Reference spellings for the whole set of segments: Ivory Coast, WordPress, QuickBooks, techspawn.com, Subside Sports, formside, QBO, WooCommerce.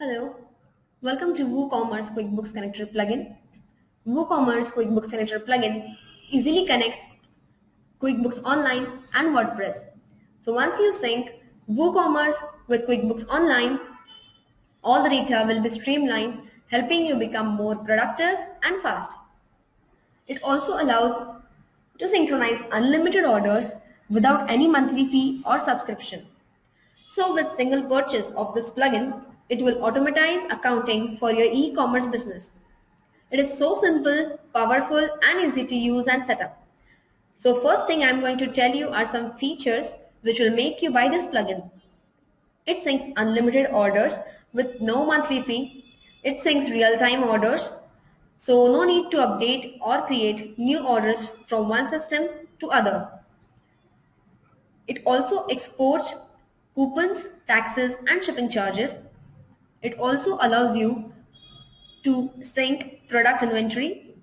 Hello, welcome to WooCommerce QuickBooks Connector plugin. WooCommerce QuickBooks Connector plugin easily connects QuickBooks Online and WordPress. So once you sync WooCommerce with QuickBooks Online, all the data will be streamlined, helping you become more productive and fast. It also allows to synchronize unlimited orders without any monthly fee or subscription. So with single purchase of this plugin, it will automatize accounting for your e-commerce business. It is so simple, powerful and easy to use and set up. So first thing I'm going to tell you are some features which will make you buy this plugin. It syncs unlimited orders with no monthly fee. It syncs real-time orders, so no need to update or create new orders from one system to other. It also exports coupons, taxes and shipping charges. It also allows you to sync product inventory.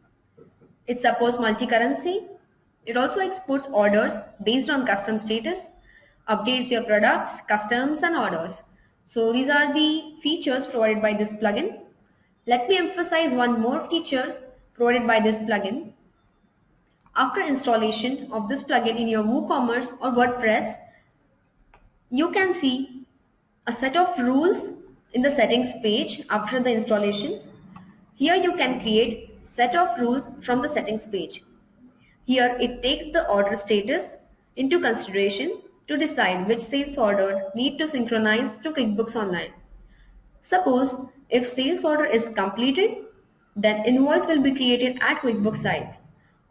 It supports multi-currency. It also exports orders based on custom status, updates your products, customs and orders. So these are the features provided by this plugin. Let me emphasize one more feature provided by this plugin. After installation of this plugin in your WooCommerce or WordPress, you can see a set of rules in the settings page after the installation. Here you can create set of rules from the settings page. Here it takes the order status into consideration to decide which sales order need to synchronize to QuickBooks Online. Suppose if sales order is completed, then invoice will be created at QuickBooks side,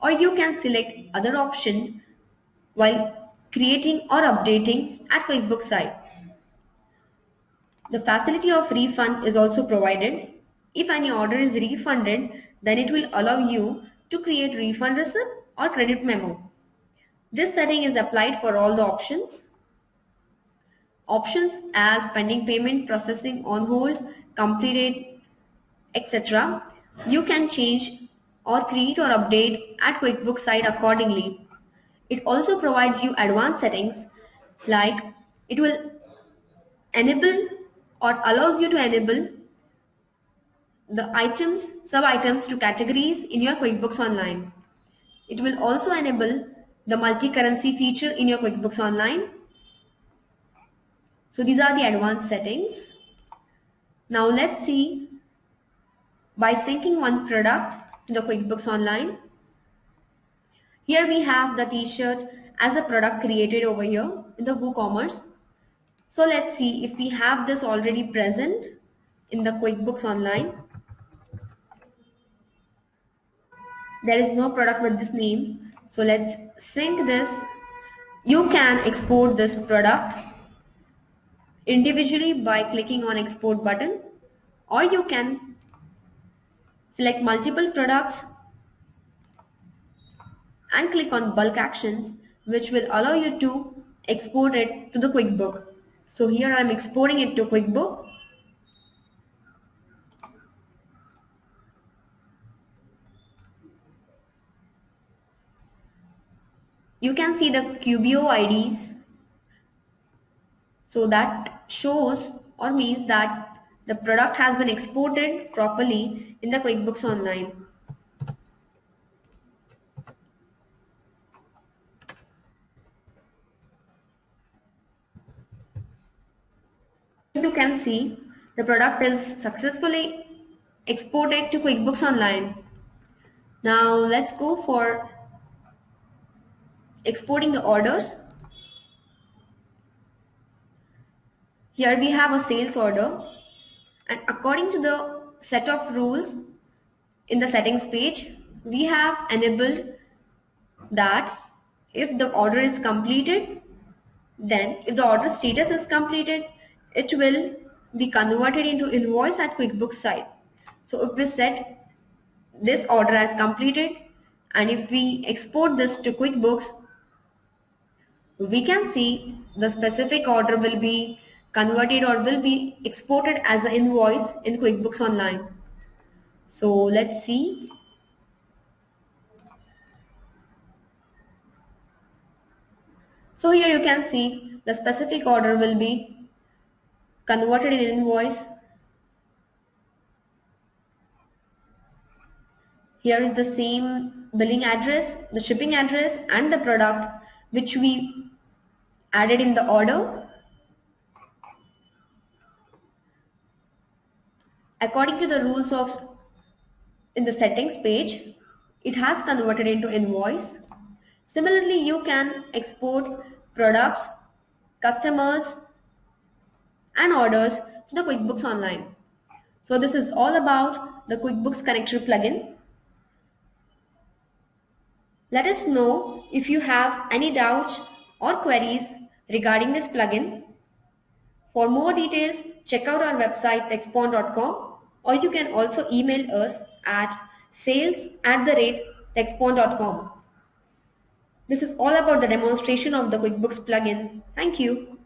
or you can select other option while creating or updating at QuickBooks side. The facility of refund is also provided. If any order is refunded, then it will allow you to create refund receipt or credit memo. This setting is applied for all the options. Options as pending payment, processing, on hold, completed, etc. You can change or create or update at QuickBooks site accordingly. It also provides you advanced settings, like it will enable or allows you to enable the items, sub-items to categories in your QuickBooks Online. It will also enable the multi-currency feature in your QuickBooks Online. So these are the advanced settings. Now let's see by syncing one product to the QuickBooks Online. Here we have the t-shirt as a product created over here in the WooCommerce. So let's see if we have this already present in the QuickBooks Online. There is no product with this name. So let's sync this. You can export this product individually by clicking on export button, or you can select multiple products and click on bulk actions, which will allow you to export it to the QuickBooks. So here I'm exporting it to QuickBooks. You can see the QBO IDs. So that shows or means that the product has been exported properly in the QuickBooks Online. You can see the product is successfully exported to QuickBooks Online. Now let's go for exporting the orders. Here we have a sales order, and according to the set of rules in the settings page, we have enabled that if the order is completed, then if the order status is completed, it will be converted into invoice at QuickBooks site. So if we set this order as completed and if we export this to QuickBooks, we can see the specific order will be converted or will be exported as an invoice in QuickBooks Online. So let's see. So here you can see the specific order will be converted in invoice Here is the same billing address, the shipping address and the product which we added in the order. According to the rules of in the settings page, it has converted into invoice. Similarly, you can export products, customers and orders to the QuickBooks Online. So this is all about the QuickBooks Connector plugin. Let us know if you have any doubts or queries regarding this plugin. For more details, check out our website techspawn.com, or you can also email us at sales@techspawn.com. This is all about the demonstration of the QuickBooks plugin. Thank you.